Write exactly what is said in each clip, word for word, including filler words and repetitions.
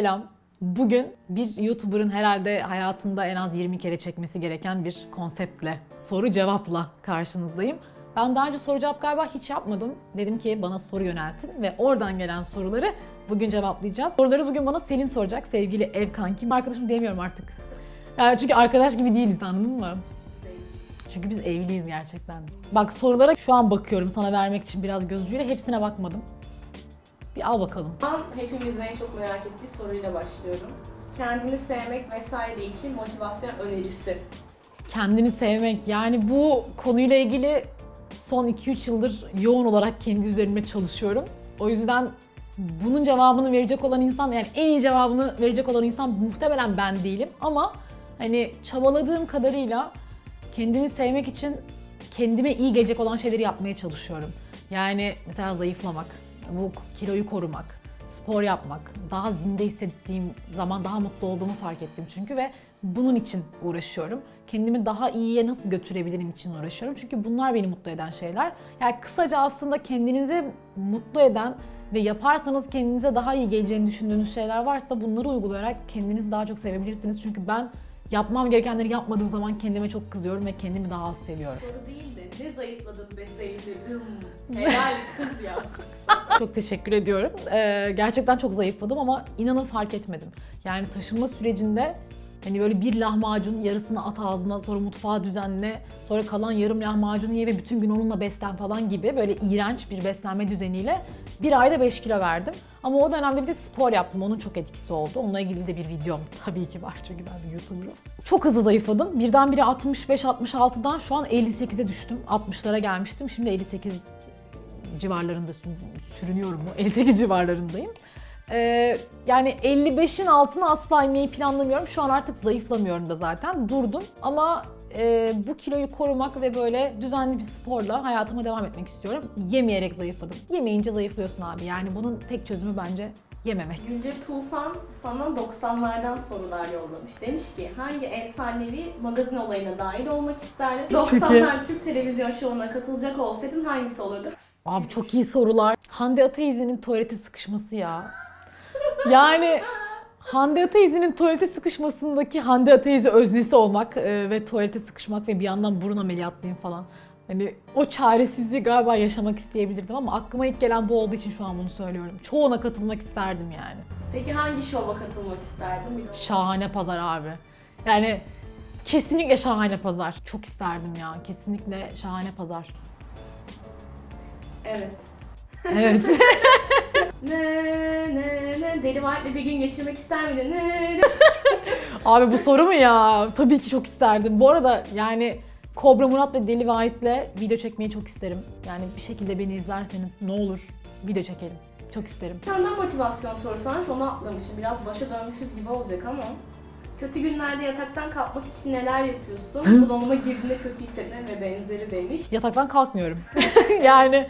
Selam. Bugün bir YouTuber'ın herhalde hayatında en az yirmi kere çekmesi gereken bir konseptle, soru cevapla karşınızdayım. Ben daha önce soru cevap galiba hiç yapmadım. Dedim ki bana soru yöneltin ve oradan gelen soruları bugün cevaplayacağız. Soruları bugün bana Selin soracak, sevgili ev kankim. Arkadaşım diyemiyorum artık. Yani çünkü arkadaş gibi değiliz, anladın mı? Çünkü biz evliyiz gerçekten. Bak, sorulara şu an bakıyorum sana vermek için biraz gözcüyle, hepsine bakmadım. Bir al bakalım. Ben hepimizin en çok merak ettiği soruyla başlıyorum. Kendini sevmek vesaire için motivasyon önerisi. Kendini sevmek, yani bu konuyla ilgili son iki üç yıldır yoğun olarak kendi üzerime çalışıyorum. O yüzden bunun cevabını verecek olan insan, yani en iyi cevabını verecek olan insan muhtemelen ben değilim. Ama hani çabaladığım kadarıyla kendimi sevmek için kendime iyi gelecek olan şeyleri yapmaya çalışıyorum. Yani mesela zayıflamak, bu kiloyu korumak, spor yapmak, daha zinde hissettiğim zaman daha mutlu olduğumu fark ettim çünkü ve bunun için uğraşıyorum. Kendimi daha iyiye nasıl götürebilirim için uğraşıyorum çünkü bunlar beni mutlu eden şeyler. Yani kısaca aslında kendinizi mutlu eden ve yaparsanız kendinize daha iyi geleceğini düşündüğünüz şeyler varsa bunları uygulayarak kendinizi daha çok sevebilirsiniz. Çünkü ben yapmam gerekenleri yapmadığım zaman kendime çok kızıyorum ve kendimi daha az seviyorum. Soru değil de ne zayıfladım be zayıfladım. Helal kız ya. Çok teşekkür ediyorum. Ee, gerçekten çok zayıfladım ama inanın fark etmedim. Yani taşınma sürecinde hani böyle bir lahmacun yarısını at ağzına, sonra mutfağı düzenle, sonra kalan yarım lahmacunu ye ve bütün gün onunla beslen falan gibi böyle iğrenç bir beslenme düzeniyle bir ayda beş kilo verdim. Ama o dönemde bir de spor yaptım, onun çok etkisi oldu. Onunla ilgili de bir videom tabii ki var çünkü ben bir YouTuber'ım. Çok hızlı zayıfladım. Birdenbire altmış beş altmış altıdan şu an elli sekize düştüm. altmışlara gelmiştim. Şimdi elli sekiz civarlarında sürünüyorum. elli sekiz civarlarındayım. Ee, yani elli beşin altına asla inmeyi planlamıyorum. Şu an artık zayıflamıyorum da zaten. Durdum ama e, bu kiloyu korumak ve böyle düzenli bir sporla hayatıma devam etmek istiyorum. Yemeyerek zayıfladım. Yemeyince zayıflıyorsun abi. Yani bunun tek çözümü bence yememek. Gülce Tufan sana doksanlardan sorular yollamış. Demiş ki hangi efsanevi magazin olayına dahil olmak isterdin? doksanlar Türk televizyon şovuna katılacak olsaydın hangisi olurdu? Abi çok iyi sorular. Hande Ataizi'nin tuvalete sıkışması ya. Yani Hande Ataizi'nin tuvalete sıkışmasındaki Hande Ataizi öznesi olmak e, ve tuvalete sıkışmak ve bir yandan burun ameliyatlıyım falan. Hani o çaresizliği galiba yaşamak isteyebilirdim ama aklıma ilk gelen bu olduğu için şu an bunu söylüyorum. Çoğuna katılmak isterdim yani. Peki hangi şova katılmak isterdin? Şahane Pazar abi. Yani kesinlikle Şahane Pazar. Çok isterdim ya. Kesinlikle Şahane Pazar. Evet. Evet. Ne ne ne Deli Vahit'le bir gün geçirmek ister miydin? Abi bu soru mu ya? Tabii ki çok isterdim. Bu arada yani Kobra Murat ve Deli Vahit'le video çekmeyi çok isterim. Yani bir şekilde beni izlerseniz ne olur video çekelim. Çok isterim. Senden motivasyon sorusu varmış, onu atlamışım. Biraz başa dönmüşüz gibi olacak ama. Kötü günlerde yataktan kalkmak için neler yapıyorsun? Bunalıma girdiğinde kötü hissetmen ve benzeri demiş. Yataktan kalkmıyorum. Yani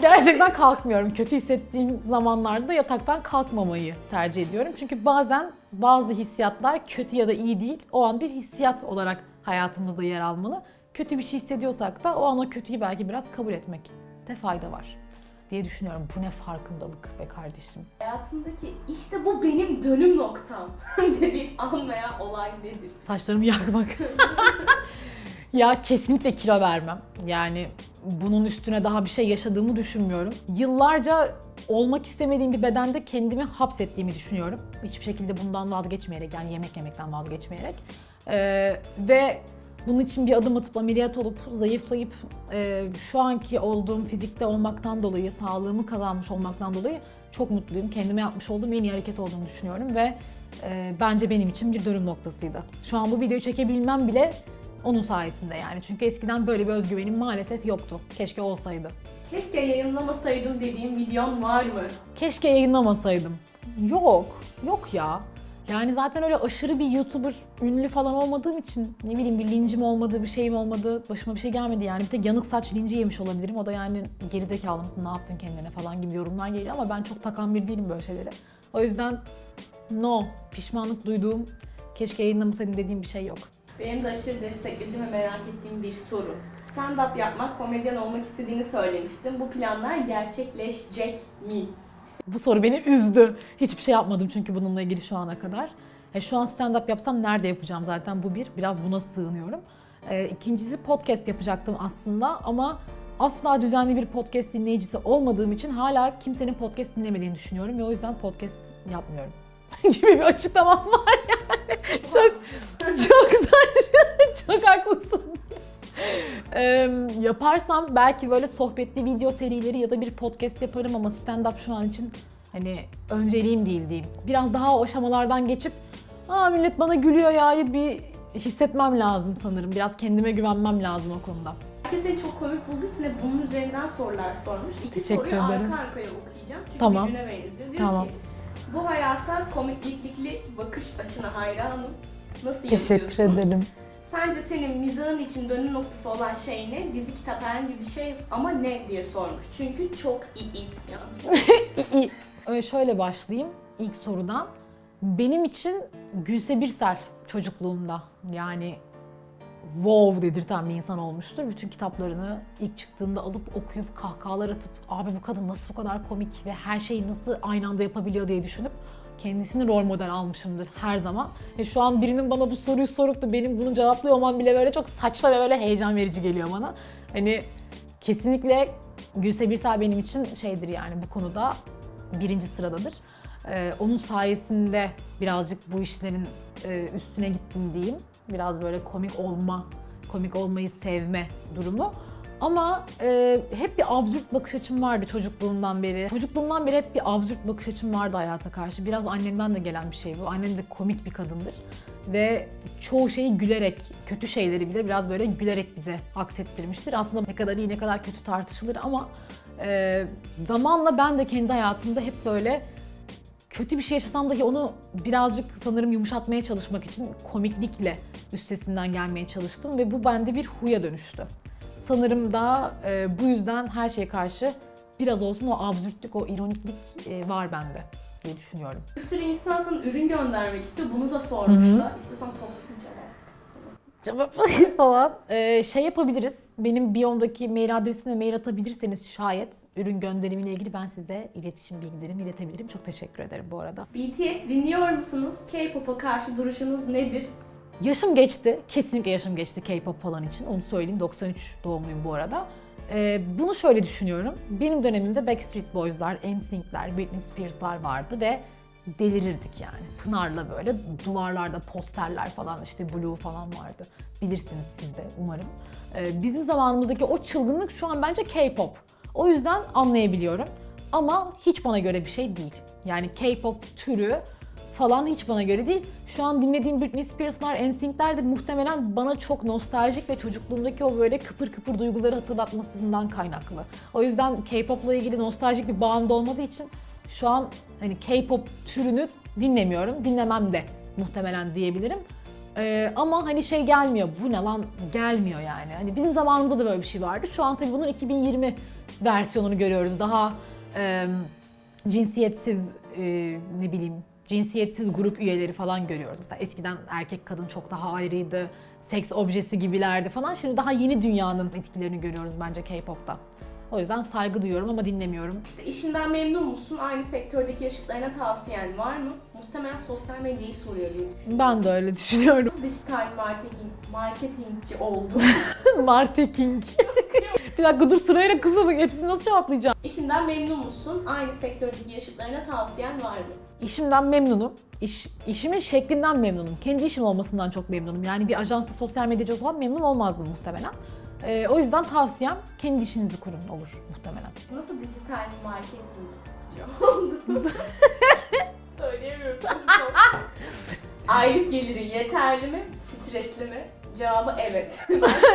gerçekten kalkmıyorum. Kötü hissettiğim zamanlarda yataktan kalkmamayı tercih ediyorum. Çünkü bazen bazı hissiyatlar kötü ya da iyi değil. O an bir hissiyat olarak hayatımızda yer almalı. Kötü bir şey hissediyorsak da o an o kötüyü belki biraz kabul etmekte fayda var diye düşünüyorum. Bu ne farkındalık be kardeşim. Hayatındaki işte bu benim dönüm noktam dediğin an veya olay nedir? Saçlarımı yakmak. Ya kesinlikle kilo vermem. Yani bunun üstüne daha bir şey yaşadığımı düşünmüyorum. Yıllarca olmak istemediğim bir bedende kendimi hapsettiğimi düşünüyorum. Hiçbir şekilde bundan vazgeçmeyerek, yani yemek yemekten vazgeçmeyerek. Ee, ve bunun için bir adım atıp ameliyat olup zayıflayıp e, şu anki olduğum fizikte olmaktan dolayı, sağlığımı kazanmış olmaktan dolayı çok mutluyum. Kendime yapmış olduğum en iyi hareket olduğunu düşünüyorum ve e, bence benim için bir dönüm noktasıydı. Şu an bu videoyu çekebilmem bile onun sayesinde yani. Çünkü eskiden böyle bir özgüvenim maalesef yoktu. Keşke olsaydı. Keşke yayınlamasaydım dediğim videon var mı? Keşke yayınlamasaydım. Yok. Yok ya. Yani zaten öyle aşırı bir YouTuber, ünlü falan olmadığım için ne bileyim bir lincim olmadı, bir şeyim olmadı, başıma bir şey gelmedi yani. Bir tek yanık saç linci yemiş olabilirim. O da yani gerizekalı mısın, ne yaptın kendine falan gibi yorumlar geliyor ama ben çok takan bir değilim böyle şeylere. O yüzden no, pişmanlık duyduğum, keşke yayınlamasaydım dediğim bir şey yok. Benim de aşırı desteklediğim ve merak ettiğim bir soru. Stand-up yapmak, komedyen olmak istediğini söylemiştin. Bu planlar gerçekleşecek mi? Bu soru beni üzdü. Hiçbir şey yapmadım çünkü bununla ilgili şu ana kadar. E şu an stand-up yapsam nerede yapacağım zaten, bu bir. Biraz buna sığınıyorum. E, ikincisi podcast yapacaktım aslında ama asla düzenli bir podcast dinleyicisi olmadığım için hala kimsenin podcast dinlemediğini düşünüyorum ve o yüzden podcast yapmıyorum. gibi bir açıklamam var yani. Çok, çok, çok haklısın. Ee, yaparsam belki böyle sohbetli video serileri ya da bir podcast yaparım ama stand-up şu an için hani önceliğim değil diyeyim. Biraz daha o aşamalardan geçip aa millet bana gülüyor ya bir hissetmem lazım sanırım. Biraz kendime güvenmem lazım o konuda. Herkes seni çok komik bulduğu için de bunun üzerinden sorular sormuş. İki Teşekkür soruyu ederim. arka arkaya okuyacağım çünkü tamam. birbirine benziyor. Diyor tamam. ki bu hayata komiklikli bakış açına hayranım. Nasıl Teşekkür yapıyorsun? ederim. Sence senin mizahın için dönüm noktası olan şey ne? Dizi, kitap, herhangi bir şey ama ne diye sormuş. Çünkü çok iyi yazmış. İyi. Öyle şöyle başlayayım ilk sorudan. Benim için Gülse Birsel çocukluğumda yani wow dedirten bir insan olmuştur. Bütün kitaplarını ilk çıktığında alıp okuyup kahkahalar atıp abi bu kadın nasıl bu kadar komik ve her şeyi nasıl aynı anda yapabiliyor diye düşünüp kendisini rol model almışımdır her zaman. E şu an birinin bana bu soruyu sorup da benim bunu cevaplıyor olmam bile böyle çok saçma ve böyle heyecan verici geliyor bana. Hani kesinlikle Gülse Birsel benim için şeydir yani bu konuda birinci sıradadır. Ee, onun sayesinde birazcık bu işlerin e, üstüne gittim diyeyim. Biraz böyle komik olma, komik olmayı sevme durumu. Ama e, hep bir absürt bakış açım vardı çocukluğumdan beri. Çocukluğumdan beri hep bir absürt bakış açım vardı hayata karşı. Biraz annemden de gelen bir şey bu. Annem de komik bir kadındır. Ve çoğu şeyi gülerek, kötü şeyleri bile biraz böyle gülerek bize aksettirmiştir. Aslında ne kadar iyi ne kadar kötü tartışılır ama e, zamanla ben de kendi hayatımda hep böyle kötü bir şey yaşasam dahi onu birazcık sanırım yumuşatmaya çalışmak için komiklikle üstesinden gelmeye çalıştım ve bu bende bir huya dönüştü. Sanırım da e, bu yüzden her şeye karşı biraz olsun o absürtlük, o ironiklik e, var bende diye düşünüyorum. Bir sürü insan sana ürün göndermek istiyor, bunu da sormuşlar. Hı-hı. İstiyorsan toplayacağım. Cevap falan. E, şey yapabiliriz, benim biyomdaki mail adresine mail atabilirseniz şayet ürün gönderimiyle ilgili ben size iletişim bilgilerimi iletebilirim. Çok teşekkür ederim bu arada. B T S dinliyor musunuz? K-pop'a karşı duruşunuz nedir? Yaşım geçti. Kesinlikle yaşım geçti K-pop falan için. Onu söyleyeyim. doksan üç doğumluyum bu arada. Ee, bunu şöyle düşünüyorum. Benim dönemimde Backstreet Boys'lar, N Sync ler, Britney Spears'lar vardı ve delirirdik yani. Pınar'la böyle duvarlarda posterler falan işte Blue falan vardı. Bilirsiniz siz de umarım. Ee, bizim zamanımızdaki o çılgınlık şu an bence K-pop. O yüzden anlayabiliyorum. Ama hiç bana göre bir şey değil. Yani K-pop türü falan hiç bana göre değil. Şu an dinlediğim Britney Spears'lar, N Sync ler de muhtemelen bana çok nostaljik ve çocukluğumdaki o böyle kıpır kıpır duyguları hatırlatmasından kaynaklı. O yüzden K-pop'la ilgili nostaljik bir bağım da olmadığı için şu an hani K-pop türünü dinlemiyorum. Dinlemem de muhtemelen diyebilirim. Ee, ama hani şey gelmiyor, bu ne lan gelmiyor yani. Hani bizim zamanımızda da böyle bir şey vardı. Şu an tabii bunun iki bin yirmi versiyonunu görüyoruz. Daha e, cinsiyetsiz e, ne bileyim cinsiyetsiz grup üyeleri falan görüyoruz. Mesela eskiden erkek kadın çok daha ayrıydı, seks objesi gibilerdi falan. Şimdi daha yeni dünyanın etkilerini görüyoruz bence K-pop'ta. O yüzden saygı duyuyorum ama dinlemiyorum. İşte işinden memnun musun? Aynı sektördeki yaşıtlarına tavsiyen var mı? Muhtemelen sosyal medyayı soruyor diye düşünüyorum. Ben de öyle düşünüyorum. Nasıl dijital marketing, marketingçi oldun? Marketing. Bir dakika dur sırayla kızım hepsini nasıl cevaplayacağım? İşinden memnun musun? Aynı sektördeki yaşıtlarına tavsiyen var mı? İşimden memnunum. İş, işimin şeklinden memnunum. Kendi işim olmasından çok memnunum. Yani bir ajansta sosyal medyacı olsam memnun olmazdım muhtemelen. Ee, o yüzden tavsiyem kendi işinizi kurun olur muhtemelen. Nasıl dijital marketingci oldun? Söyleyemiyorum. Aylık geliri yeterli mi? Stresli mi? Cevabı evet.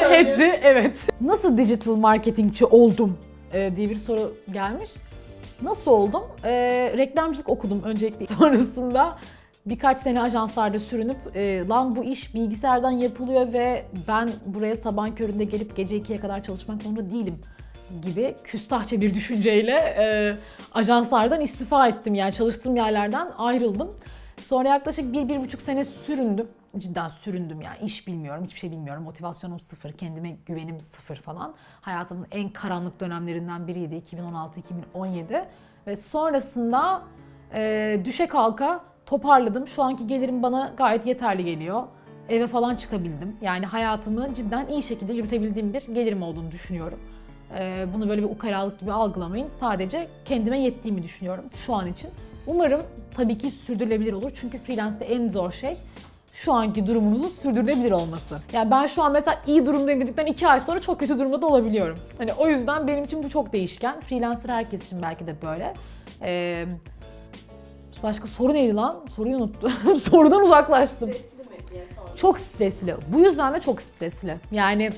Hepsi evet. Nasıl digital marketingçi oldum ee, diye bir soru gelmiş. Nasıl oldum? Ee, reklamcılık okudum öncelikle. Sonrasında birkaç sene ajanslarda sürünüp e, lan bu iş bilgisayardan yapılıyor ve ben buraya sabahın köründe gelip gece ikiye kadar çalışmak zorunda değilim gibi küstahça bir düşünceyle e, ajanslardan istifa ettim. Yani çalıştığım yerlerden ayrıldım. Sonra yaklaşık bir, bir buçuk sene süründüm. Cidden süründüm yani. İş bilmiyorum, hiçbir şey bilmiyorum. Motivasyonum sıfır, kendime güvenim sıfır falan. Hayatımın en karanlık dönemlerinden biriydi iki bin on altı iki bin on yedi. Ve sonrasında e, düşe kalka toparladım. Şu anki gelirim bana gayet yeterli geliyor. Eve falan çıkabildim. Yani hayatımı cidden iyi şekilde yürütebildiğim bir gelirim olduğunu düşünüyorum. E, bunu böyle bir ukalalık gibi algılamayın. Sadece kendime yettiğimi düşünüyorum şu an için. Umarım tabii ki sürdürülebilir olur. Çünkü freelance'de en zor şey şu anki durumunuzun sürdürülebilir olması. Yani ben şu an mesela iyi durumdayım dedikten iki ay sonra çok kötü durumda da olabiliyorum. Hani o yüzden benim için bu çok değişken. Freelancer herkes için belki de böyle. Ee, başka soru neydi lan? Soruyu unuttum. Sorudan uzaklaştım. Stresli mi diye sordum. Çok stresli. Bu yüzden de çok stresli. Yani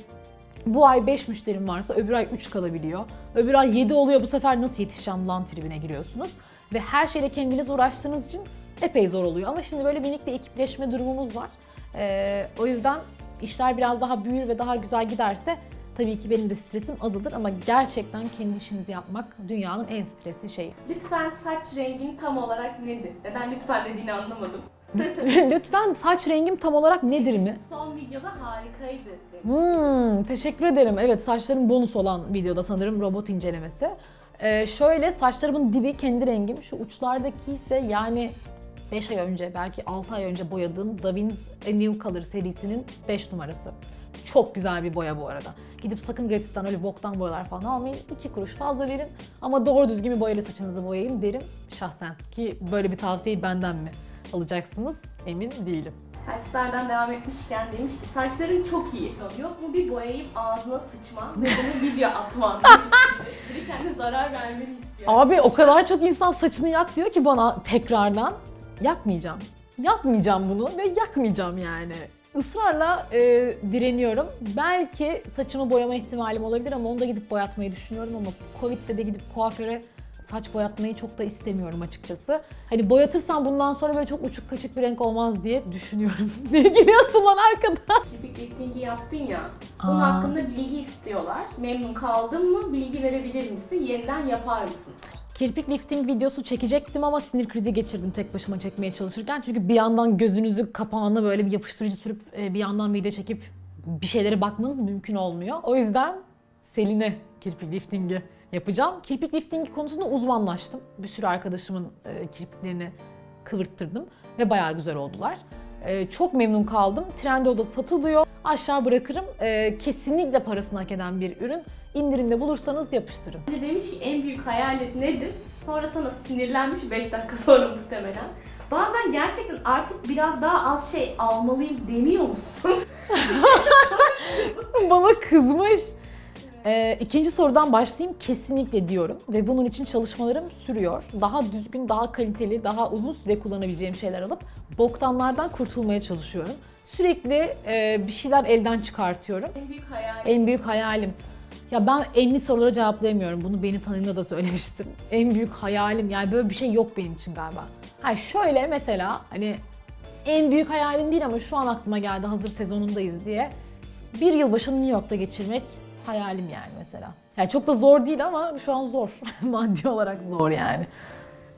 bu ay beş müşterim varsa öbür ay üç kalabiliyor. Öbür ay yedi oluyor. Bu sefer nasıl yetişeceğim lan tribine giriyorsunuz. Ve her şeyle kendiniz uğraştığınız için epey zor oluyor. Ama şimdi böyle minik bir ekipleşme durumumuz var. Ee, o yüzden işler biraz daha büyür ve daha güzel giderse tabii ki benim de stresim azalır. Ama gerçekten kendi işinizi yapmak dünyanın en stresli şeyi. Lütfen saç rengin tam olarak nedir? Neden lütfen dediğini anlamadım. Lütfen saç rengim tam olarak nedir mi? Son videoda harikaydı demiş. Hmm, teşekkür ederim. Evet, saçların bonus olan videoda sanırım robot incelemesi. Ee, şöyle, saçlarımın dibi kendi rengim. Şu uçlardaki ise yani beş ay önce, belki altı ay önce boyadığım Davines A New Color serisinin beş numarası. Çok güzel bir boya bu arada. Gidip sakın gratis'ten öyle boktan boyalar falan almayın. iki kuruş fazla verin ama doğru düzgün bir boyayla saçınızı boyayın derim şahsen. Ki böyle bir tavsiyeyi benden mi alacaksınız emin değilim. Saçlardan devam etmişken demiş ki saçların çok iyi. Yok mu bir boyayıp ağzına sıçma ve bunu video atman. Biri kendine zarar vermeni istiyor. Abi o kadar çok insan saçını yak diyor ki bana tekrardan. Yakmayacağım. Yapmayacağım bunu ve yakmayacağım yani. Israrla e, direniyorum. Belki saçımı boyama ihtimalim olabilir ama onu da gidip boyatmayı düşünüyorum ama Covid'de de gidip kuaföre saç boyatmayı çok da istemiyorum açıkçası. Hani boyatırsam bundan sonra böyle çok uçuk kaçık bir renk olmaz diye düşünüyorum. Ne gülüyorsun lan arkada? Kirpik liftingi yaptın ya, bunun Aa. hakkında bilgi istiyorlar. Memnun kaldın mı? Bilgi verebilir misin? Yeniden yapar mısın? Kirpik lifting videosu çekecektim ama sinir krizi geçirdim tek başıma çekmeye çalışırken. Çünkü bir yandan gözünüzü kapağına böyle bir yapıştırıcı sürüp bir yandan video çekip bir şeylere bakmanız mümkün olmuyor. O yüzden Selin'e kirpik liftingi yapacağım. Kirpik liftingi konusunda uzmanlaştım. Bir sürü arkadaşımın kirpiklerini kıvırttırdım ve bayağı güzel oldular. Çok memnun kaldım. Trendyol'da satılıyor. Aşağı bırakırım. Kesinlikle parasını hak eden bir ürün. İndirimde bulursanız yapıştırın. Demiş ki en büyük hayalet nedir? Sonra sana sinirlenmiş beş dakika sonra muhtemelen. Bazen gerçekten artık biraz daha az şey almalıyım demiyor musun? Bana kızmış. Ee, ikinci sorudan başlayayım. Kesinlikle diyorum ve bunun için çalışmalarım sürüyor. Daha düzgün, daha kaliteli, daha uzun süre kullanabileceğim şeyler alıp boktanlardan kurtulmaya çalışıyorum. Sürekli e, bir şeyler elden çıkartıyorum. En büyük hayalim. En büyük hayalim. Ya ben enli sorulara cevaplayamıyorum. Bunu beni tanıdığında da söylemiştim. En büyük hayalim, yani böyle bir şey yok benim için galiba. Ha şöyle mesela, hani en büyük hayalim değil ama şu an aklıma geldi hazır sezonundayız diye. Bir yılbaşını New York'ta geçirmek hayalim yani mesela. Yani çok da zor değil ama şu an zor. Maddi olarak zor yani.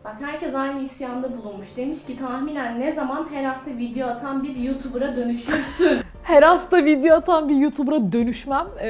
Bak herkes aynı isyanda bulunmuş. Demiş ki tahminen ne zaman her hafta video atan bir YouTuber'a dönüşürsün? Her hafta video atan bir YouTuber'a dönüşmem. Ee,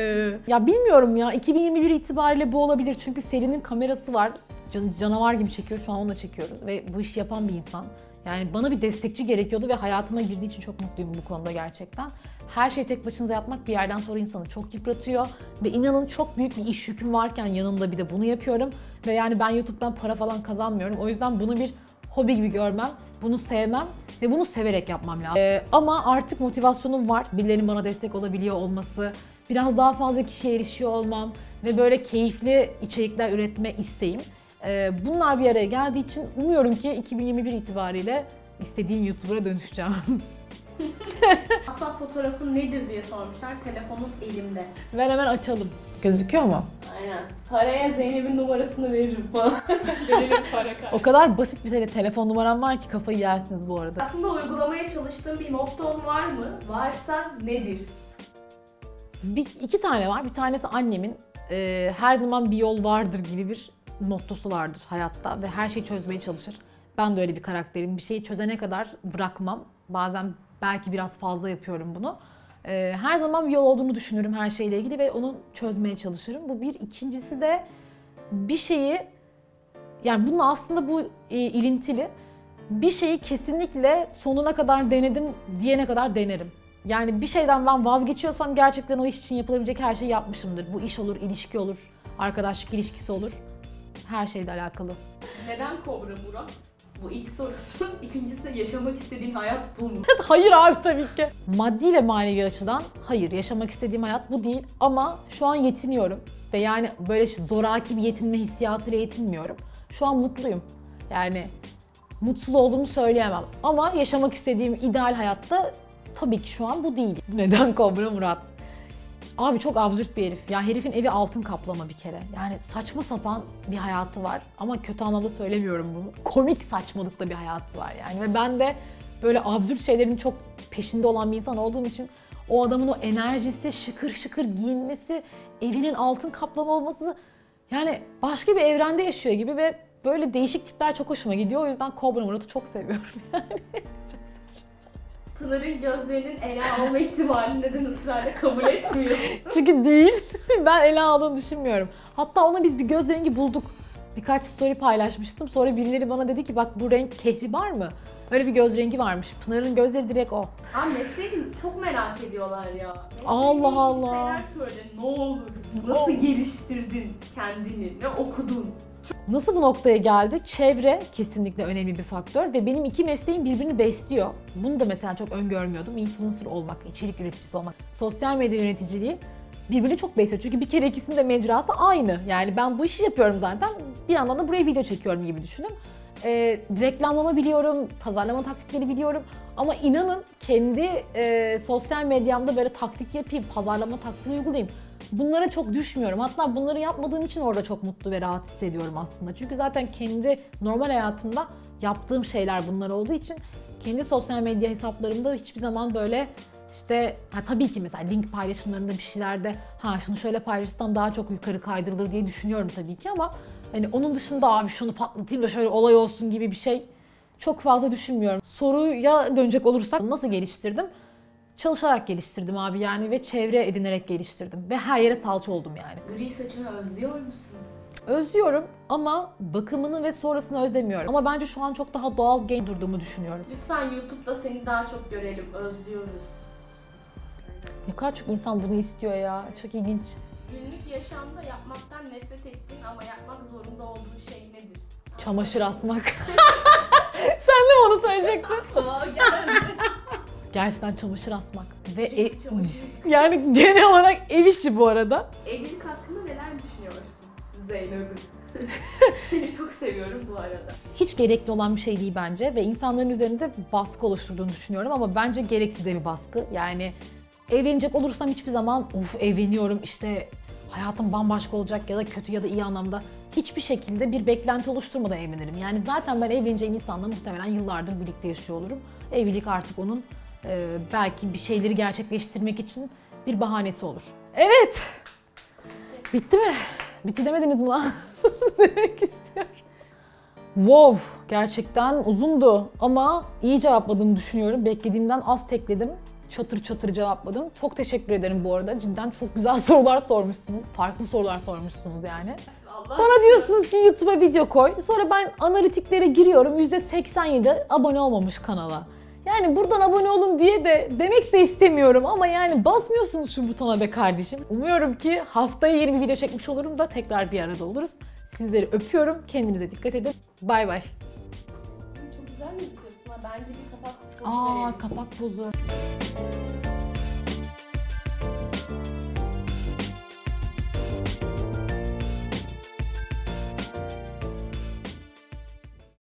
ya bilmiyorum ya, iki bin yirmi bir itibariyle bu olabilir. Çünkü Selin'in kamerası var. Can, canavar gibi çekiyor. Şu an onunla çekiyoruz. Ve bu işi yapan bir insan. Yani bana bir destekçi gerekiyordu ve hayatıma girdiği için çok mutluyum bu konuda gerçekten. Her şeyi tek başınıza yapmak bir yerden sonra insanı çok yıpratıyor. Ve inanın çok büyük bir iş yüküm varken yanımda bir de bunu yapıyorum. Ve yani ben YouTube'dan para falan kazanmıyorum. O yüzden bunu bir hobi gibi görmem, bunu sevmem ve bunu severek yapmam lazım. Ee, ama artık motivasyonum var. Birilerinin bana destek olabiliyor olması, biraz daha fazla kişiye erişiyor olmam ve böyle keyifli içerikler üretme isteğim. Ee, bunlar bir araya geldiği için umuyorum ki iki bin yirmi bir itibariyle istediğim YouTuber'a dönüşeceğim. Asla fotoğrafın nedir diye sormuşlar. Telefonun elimde. Ver hemen açalım. Gözüküyor mu? Aynen. Paraya Zeynep'in numarasını veririm falan. para O kadar basit bir telefon numaram var ki kafayı yersiniz bu arada. Aslında uygulamaya çalıştığın bir motton var mı? Varsa nedir? Bir, iki tane var. Bir tanesi annemin e, her zaman bir yol vardır gibi bir mottosu vardır hayatta ve her şeyi çözmeye çalışır. Ben de öyle bir karakterim. Bir şeyi çözene kadar bırakmam. Bazen belki biraz fazla yapıyorum bunu. Ee, her zaman bir yol olduğunu düşünürüm her şeyle ilgili ve onu çözmeye çalışırım. Bu bir. İkincisi de bir şeyi Yani bunun aslında bu e, ilintili. Bir şeyi kesinlikle sonuna kadar denedim diyene kadar denerim. Yani bir şeyden ben vazgeçiyorsam gerçekten o iş için yapılabilecek her şeyi yapmışımdır. Bu iş olur, ilişki olur, arkadaşlık ilişkisi olur. Her şeyle alakalı. Neden Kobra Murat? Bu ilk sorusu. İkincisi de yaşamak istediğin hayat bu mu? Hayır abi tabii ki. Maddi ve manevi açıdan hayır, yaşamak istediğim hayat bu değil. Ama şu an yetiniyorum. Ve yani böyle zoraki bir yetinme hissiyatıyla yetinmiyorum. Şu an mutluyum. Yani mutsuz olduğumu söyleyemem. Ama yaşamak istediğim ideal hayatta tabii ki şu an bu değil. Neden Kobra Murat? Abi çok absürt bir herif. Ya herifin evi altın kaplama bir kere. Yani saçma sapan bir hayatı var. Ama kötü anlamda söylemiyorum bunu. Komik saçmalıkta bir hayatı var yani. Ve ben de böyle absürt şeylerin çok peşinde olan bir insan olduğum için o adamın o enerjisi, şıkır şıkır giyinmesi, evinin altın kaplama olması, yani başka bir evrende yaşıyor gibi ve böyle değişik tipler çok hoşuma gidiyor. O yüzden Kobra Murat'ı çok seviyorum yani. Pınar'ın gözlerinin Ela alma ihtimalini neden ısrarla kabul etmiyorsun? Çünkü değil. Ben Ela aldığını düşünmüyorum. Hatta ona biz bir göz rengi bulduk. Birkaç story paylaşmıştım. Sonra birileri bana dedi ki bak bu renk kehribar mı? Öyle bir göz rengi varmış. Pınar'ın gözleri direkt o. Abi mesleğini çok merak ediyorlar ya. Allah Allah. Şeyler söyle. Ne olur? Nasıl geliştirdin kendini? Ne okudun? Nasıl bu noktaya geldi? Çevre kesinlikle önemli bir faktör ve benim iki mesleğim birbirini besliyor. Bunu da mesela çok öngörmüyordum. Influencer olmak, içerik üreticisi olmak, sosyal medya yöneticiliği birbirini çok besliyor. Çünkü bir kere ikisinin de mecrası aynı. Yani ben bu işi yapıyorum zaten, bir yandan da buraya video çekiyorum gibi düşünün. E, reklamlama biliyorum, pazarlama taktikleri biliyorum ama inanın kendi e, sosyal medyamda böyle taktik yapayım, pazarlama taktiği uygulayayım. Bunlara çok düşmüyorum. Hatta bunları yapmadığım için orada çok mutlu ve rahat hissediyorum aslında. Çünkü zaten kendi normal hayatımda yaptığım şeyler bunlar olduğu için kendi sosyal medya hesaplarımda hiçbir zaman böyle işte ha tabii ki mesela link paylaşımlarında bir şeylerde ha şunu şöyle paylaşırsam daha çok yukarı kaydırılır diye düşünüyorum tabii ki ama hani onun dışında abi şunu patlatayım da şöyle olay olsun gibi bir şey çok fazla düşünmüyorum. Soruya dönecek olursak nasıl geliştirdim? Çalışarak geliştirdim abi yani ve çevre edinerek geliştirdim ve her yere salça oldum yani. Gri saçını özlüyor musun? Özlüyorum ama bakımını ve sonrasını özlemiyorum. Ama bence şu an çok daha doğal genç durduğumu düşünüyorum. Lütfen YouTube'da seni daha çok görelim, özlüyoruz. Ne kadar çok insan bunu istiyor ya, çok ilginç. Günlük yaşamda yapmaktan nefret ettin ama yapmak zorunda olduğun şey nedir? Çamaşır asmak. Sen de mi onu söyleyecektin? Gerçekten çamaşır asmak ve ev, çamaşır. Yani genel olarak ev işi bu arada. Evlilik hakkında neler düşünüyorsun Zeynep'im? Seni çok seviyorum bu arada. Hiç gerekli olan bir şey değil bence ve insanların üzerinde baskı oluşturduğunu düşünüyorum ama bence gereksiz de bir baskı. Yani evlenecek olursam hiçbir zaman of evleniyorum işte hayatım bambaşka olacak ya da kötü ya da iyi anlamda hiçbir şekilde bir beklenti oluşturmadan evlenirim. Yani zaten ben evleneceğim insanla muhtemelen yıllardır birlikte yaşıyor olurum. Evlilik artık onun Ee, belki bir şeyleri gerçekleştirmek için bir bahanesi olur. Evet! Bitti mi? Bitti demediniz mi lan? Demek istiyorum. Wow! Gerçekten uzundu ama iyi cevapladığımı düşünüyorum. Beklediğimden az tekledim. Çatır çatır cevapladım. Çok teşekkür ederim bu arada. Cidden çok güzel sorular sormuşsunuz. Farklı sorular sormuşsunuz yani. Allah bana diyorsunuz ki YouTube'a video koy. Sonra ben analitiklere giriyorum. yüzde seksen yedi abone olmamış kanala. Yani buradan abone olun diye de demek de istemiyorum ama yani basmıyorsunuz şu butona be kardeşim. Umuyorum ki haftaya yeni bir video çekmiş olurum da tekrar bir arada oluruz. Sizleri öpüyorum. Kendinize dikkat edin. Bay bay. Çok güzel mi yapıyorsun? Bence bir kapak pozu. Aa, kapak pozu.